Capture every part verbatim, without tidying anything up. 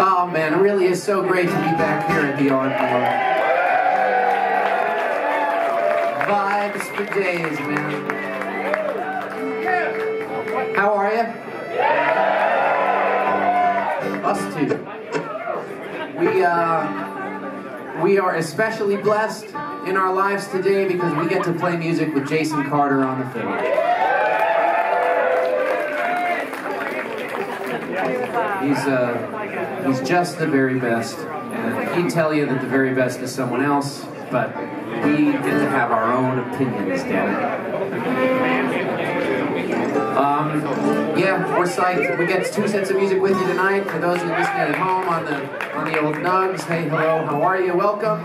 Oh man, it really is so great to be back here at the Encore. Vibes for days, man. How are you? Us too. We, uh, we are especially blessed in our lives today because we get to play music with Jason Carter on the fiddle. He's, uh, he's just the very best, and he'd tell you that the very best is someone else, but we get to have our own opinions, Dad. Um, yeah, we're psyched. We get two sets of music with you tonight. For those of you listening at home on the, on the old nugs, hey, hello, how are you? Welcome.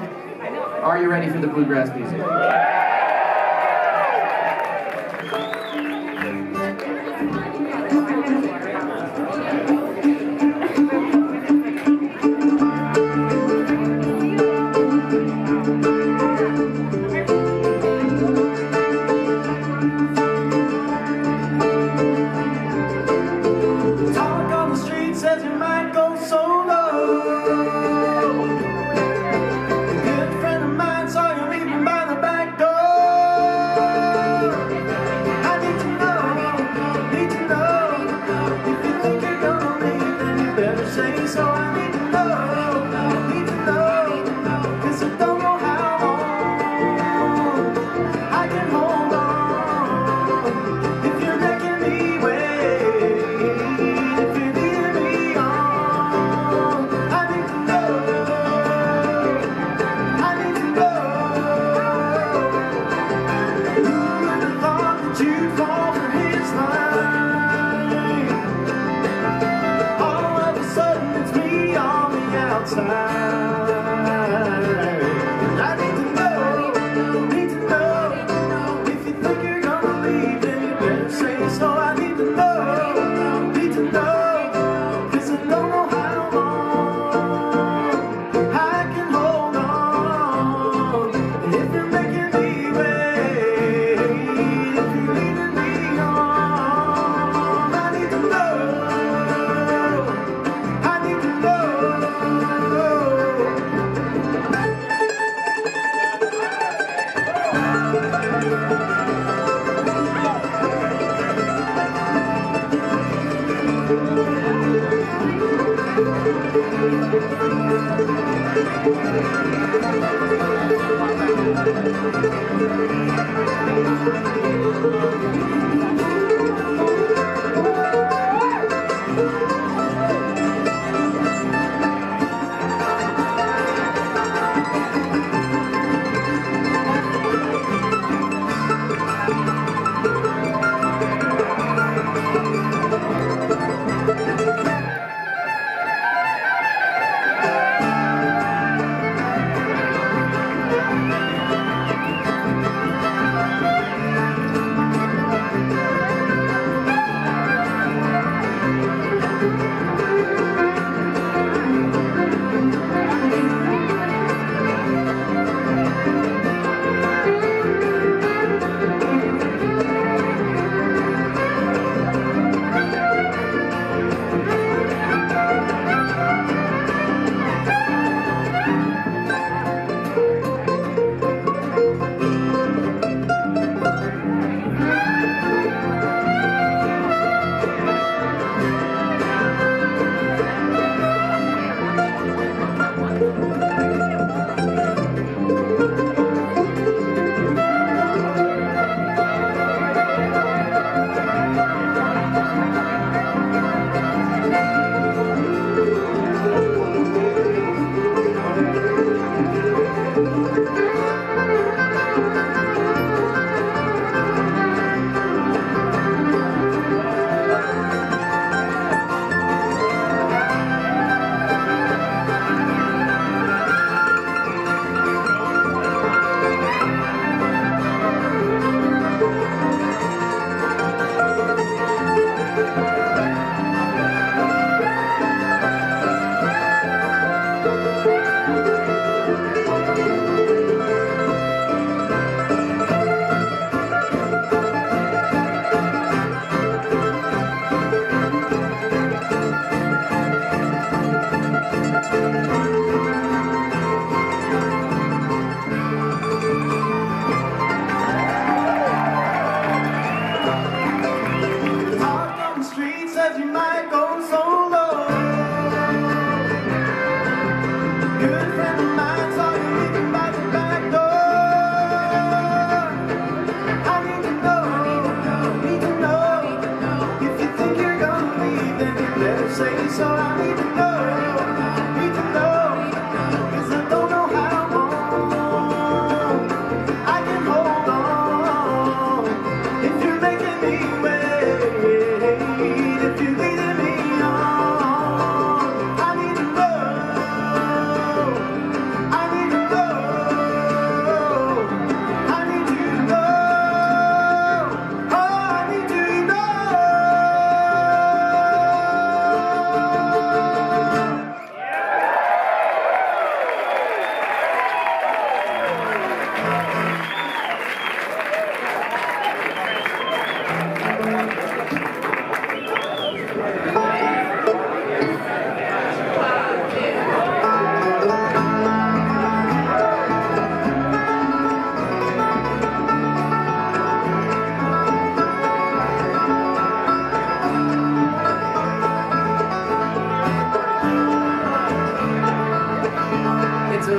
Are you ready for the bluegrass music? Thank you.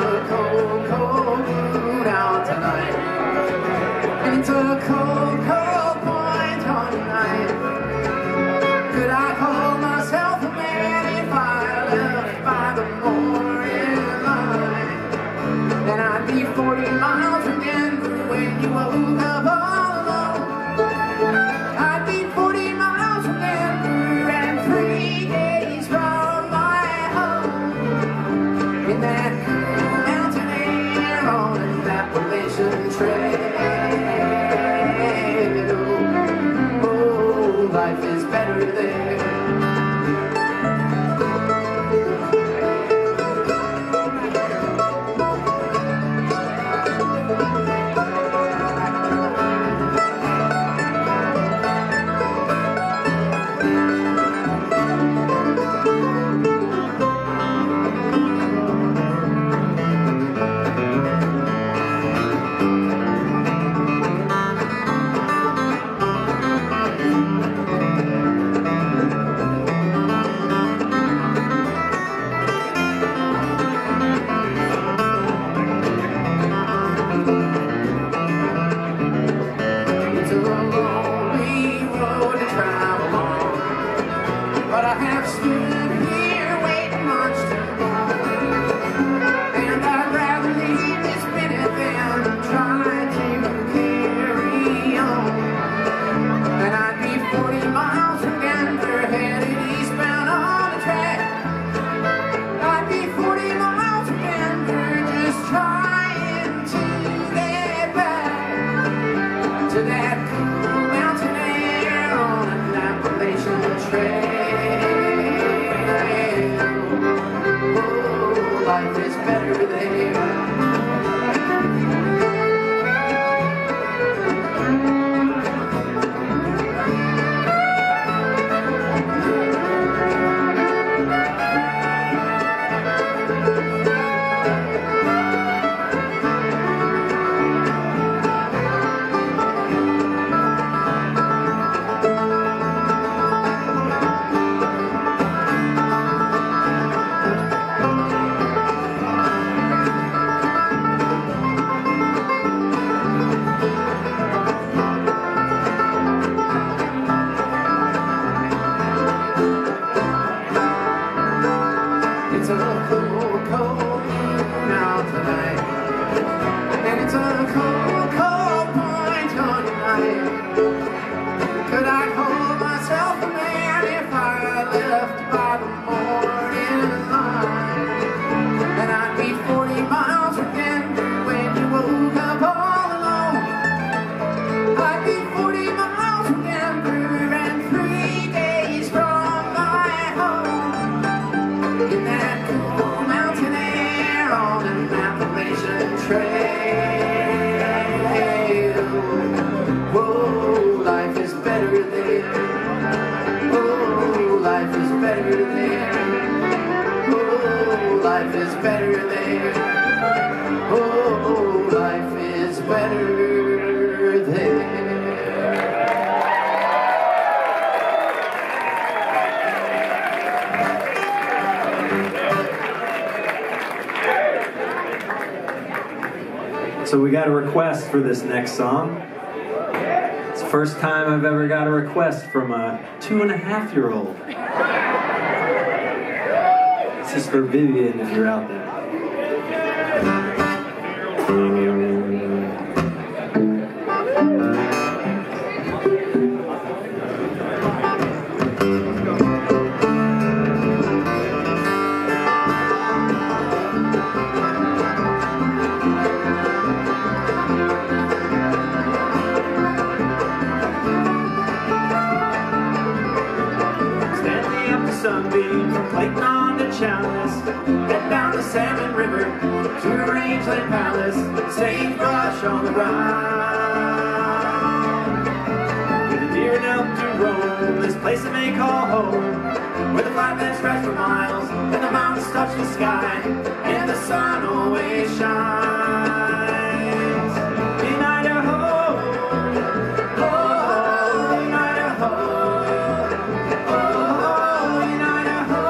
a cold, cold moon out tonight. It's a cold, cold point on the night. Could I call myself a man if I left by the morning light? Then I'd be forty miles from Denver when you woke up all alone. I'd be forty miles from Denver and three days from my home. In that mountain air on an Appalachian trail. Oh, life is better there. So we got a request for this next song. It's the first time I've ever got a request from a two and a half year old. Sister Vivian, if you're out there. Head down the Salmon River to Rangeland Palace, sagebrush on the ride. With a deer and elk to roam, this place that they call home, where the flatlands stretch for miles and the mountains touch the sky, and the sun always shines. In Idaho, oh, in Idaho. Oh, in Idaho,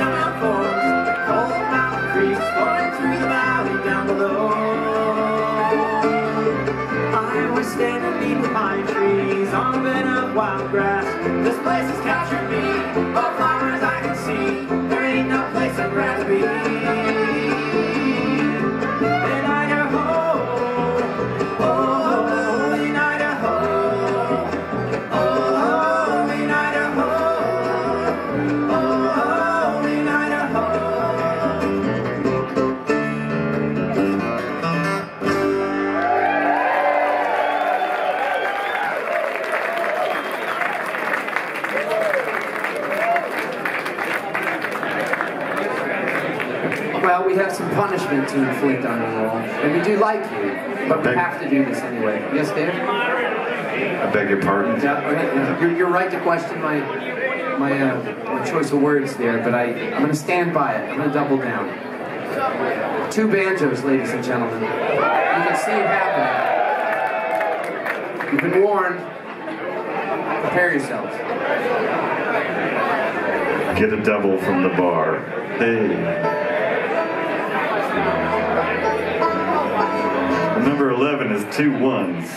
down forks, the cold mountain creeks, pouring through the valley down below. I was standing beneath the pine trees on a bed of wild grass. This place has captured me, but far as I can see, there ain't no place I'd rather be. In Idaho, oh, oh, in Idaho, oh, oh, in Idaho, oh, oh, in Idaho. Well, we have some punishment to inflict on you all, and we do like you, but we Beg- have to do this anyway. Yes, Dave? I beg your pardon? Yeah, okay. you're, you're right to question my my, uh, my choice of words there, but I, I'm going to stand by it. I'm going to double down. Two banjos, ladies and gentlemen. You can see it happen. You've been warned. Prepare yourselves. Get a double from the bar. Hey. Number eleven is two ones.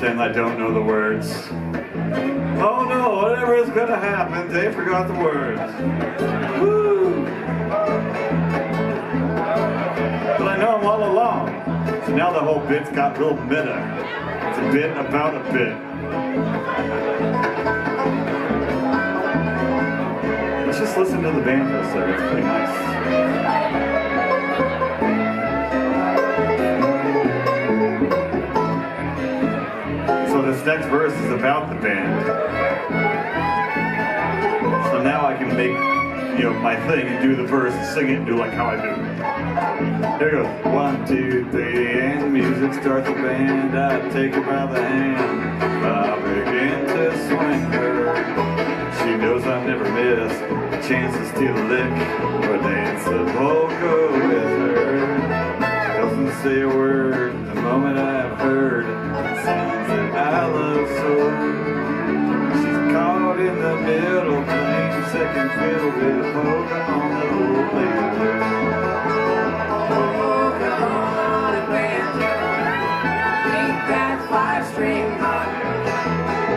I don't know the words. Oh no, whatever is gonna happen, they forgot the words. Woo! But I know them all along. So now the whole bit's got real meta. It's a bit about a bit. It's just listen to the band for a second, it's pretty nice. This next verse is about the band, so now I can make, you know, my thing and do the verse and sing it and do like how I do it. There it goes. One, two, three, and music starts the band. I take her by the hand, I begin to swing her. She knows I've never missed a chance to steal a lick or dance a polka with her. She doesn't say a word the moment I've heard. I love soul. She's caught in the middle, playing second fiddle with a polka on the old banjo. Polka on a banjo, ain't that five string hot?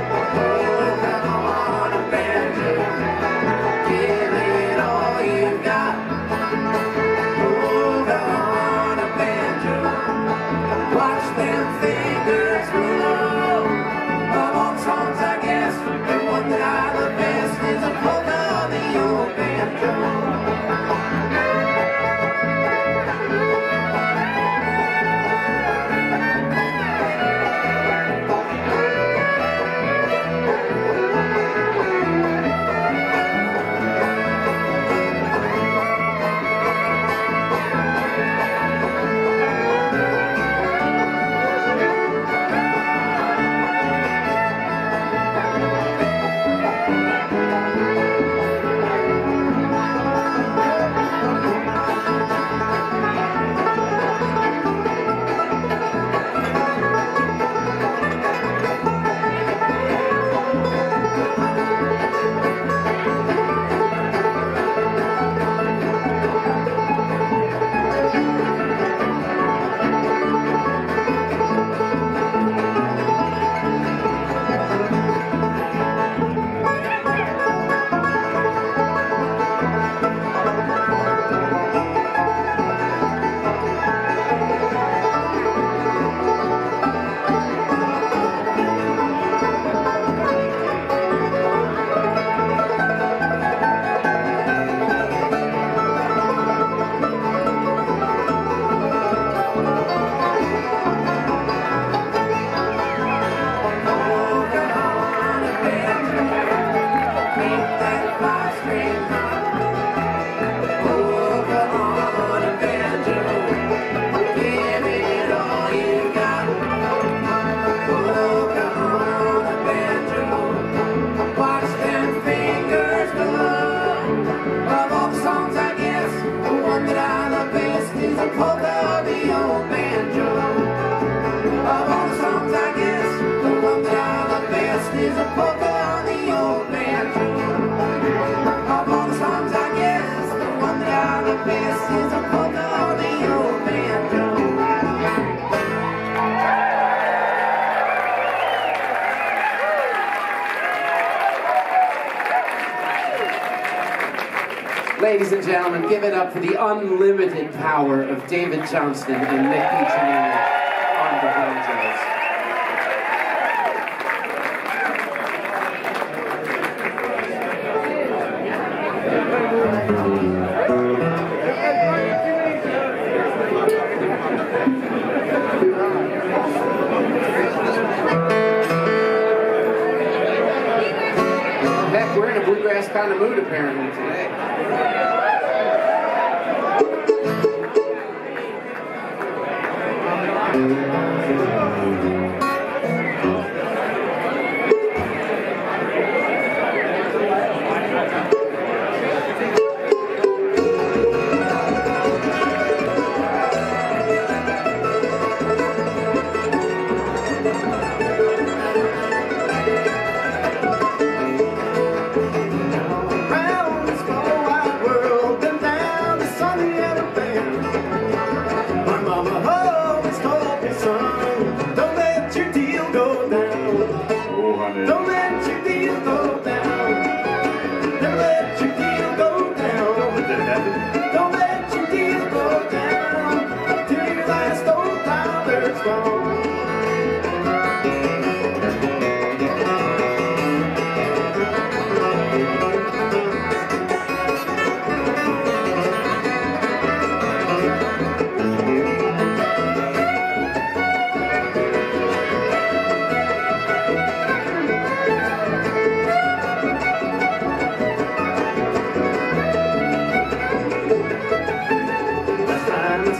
Polka on a banjo, give it all you've got. Polka on a banjo, watch them fingers move. Ladies and gentlemen, give it up for the unlimited power of David Johnston and Nick Piccininini on the banjos. Heck, we're in a bluegrass kind of mood apparently today.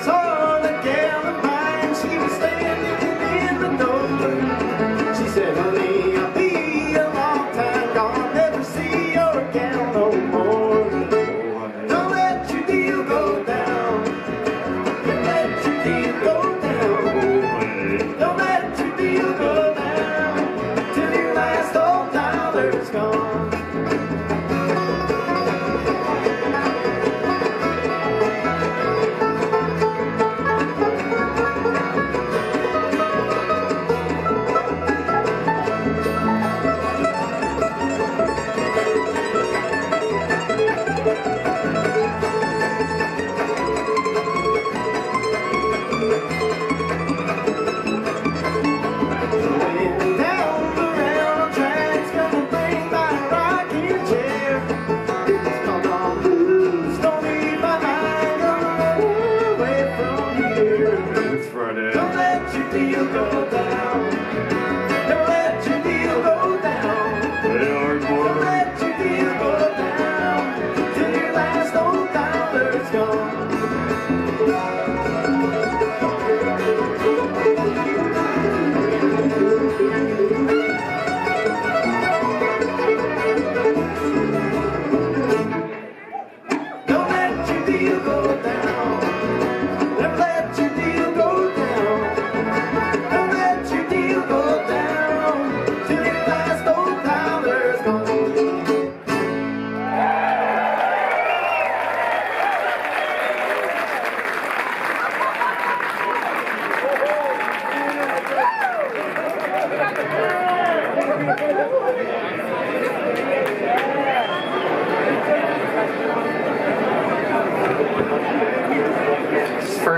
saw the gal of mine. She was standing in the door. She said, honey, I'll be a long time gone. Never see your gal no more. Don't let your deal go down. Don't let your deal go down. Don't let your deal go down. Till your last old dollar's gone.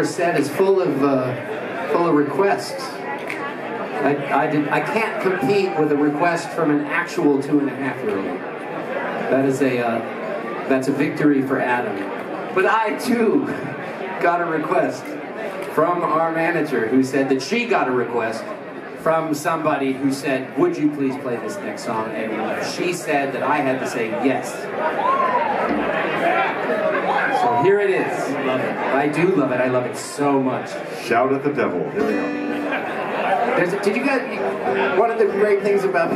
Set is full of uh, full of requests. I, I, did, I can't compete with a request from an actual two and a half year old. That is a uh, that's a victory for Adam. But I too got a request from our manager, who said that she got a request from somebody who said, "Would you please play this next song?" And she said that I had to say yes. So here it is. Love it. I do love it. I love it so much. Shout at the devil. Here we go. There's a, did you guys? One of the great things about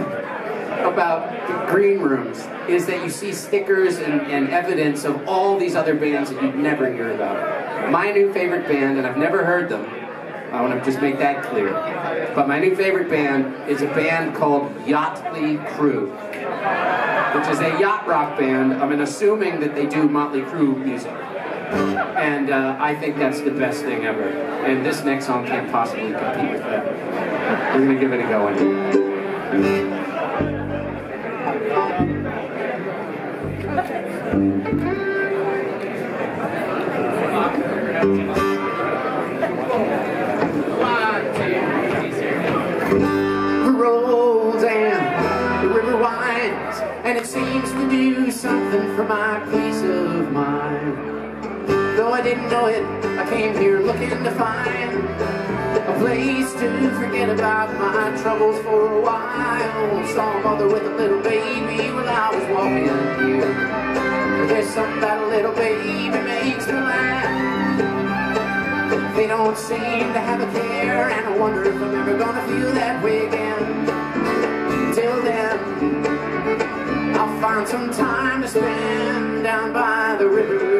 about green rooms is that you see stickers and, and evidence of all these other bands that you'd never hear about. My new favorite band, and I've never heard them. I want to just make that clear. But my new favorite band is a band called Yachtly Crew, which is a yacht rock band. I mean, assuming that they do Motley Crue music. And uh, I think that's the best thing ever. And this next song can't possibly compete with that. We're gonna give it a go anyway. And it seems to do something for my peace of mind. Though I didn't know it, I came here looking to find a place to forget about my troubles for a while. Saw a mother with a little baby when I was walking up here. There's something about a little baby makes me laugh. They don't seem to have a care, and I wonder if I'm ever gonna feel that way again. Till then, I'll find some time to spend down by the river.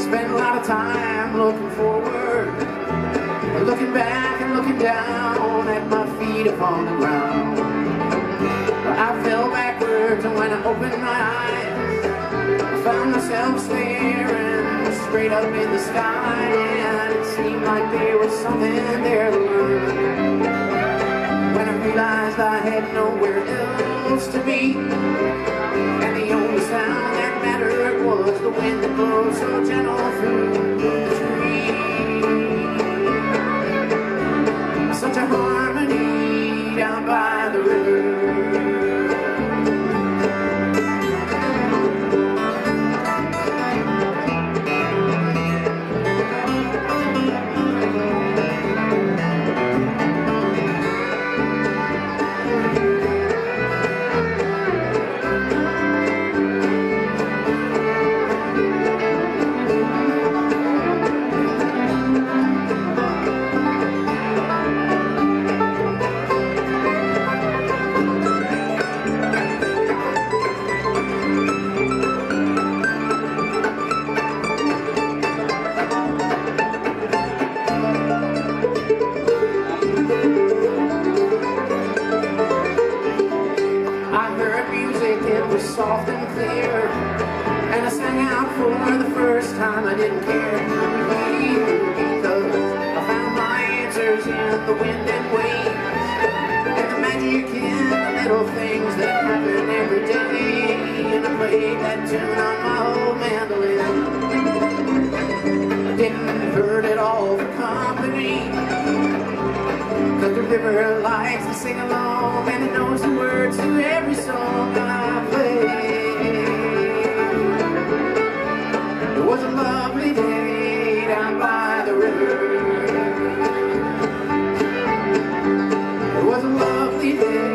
Spend a lot of time looking forward, looking back and looking down at my feet upon the ground. I fell backwards, and when I opened my eyes, I found myself staring straight up in the sky, and it seemed like there was something there to learn. Realized I had nowhere else to be, and the only sound that mattered was the wind that blows so gentle through the trees. Such a harmony down by the river. time I didn't care because I found my answers in the wind and waves and the magic in the little things that happen every day. And I played that tune on my old mandolin. I didn't hurt at all for company, but the river likes to sing along and it knows the words to every song I play. It was a lovely day down by the river. It was a lovely day.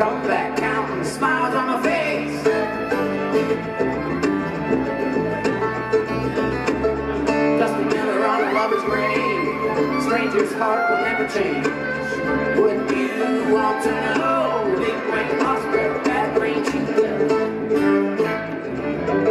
come back counting smiles on my face. Dust together on a lover's grave, stranger's heart will never change. Wouldn't you want to know? Big white Oscar, bad brain, she lived. Thank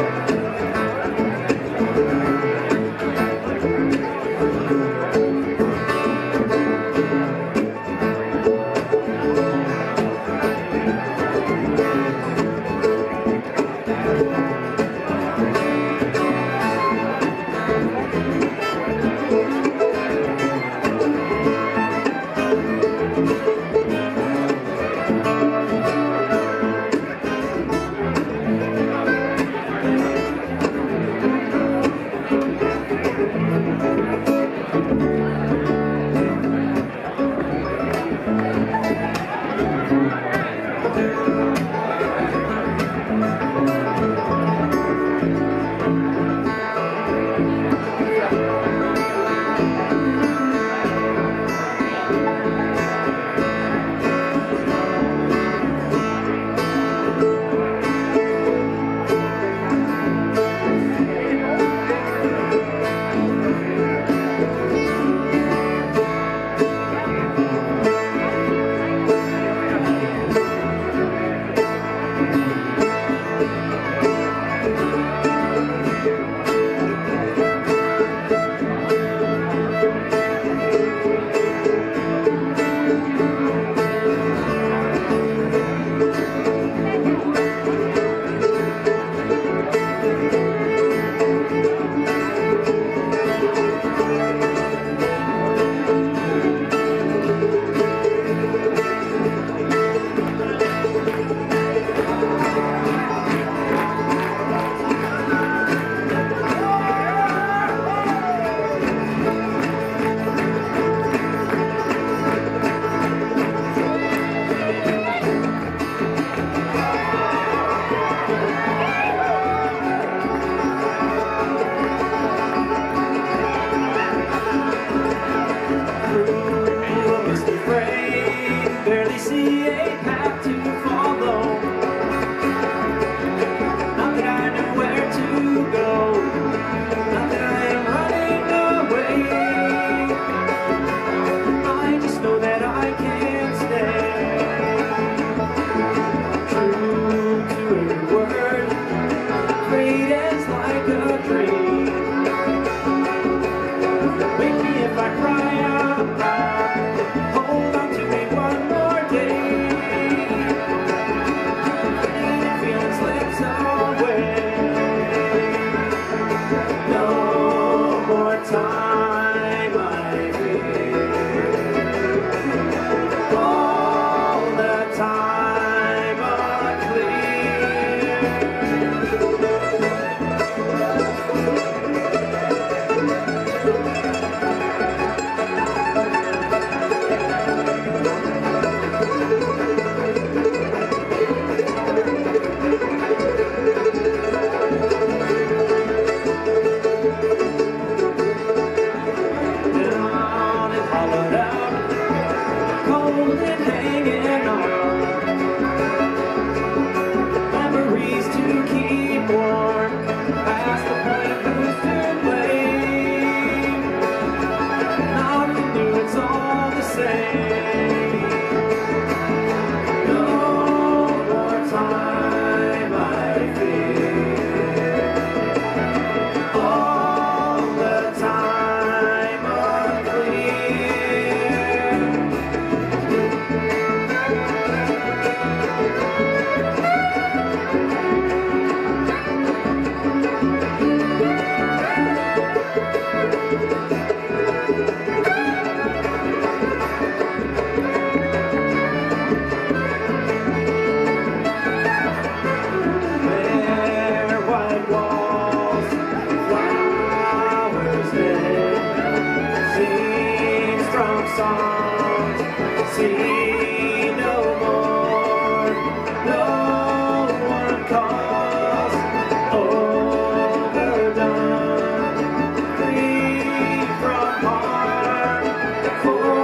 you. see no more. No one calls overdone. Free from harm, for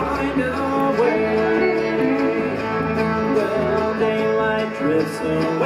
finding our way. Well, daylight drifts away.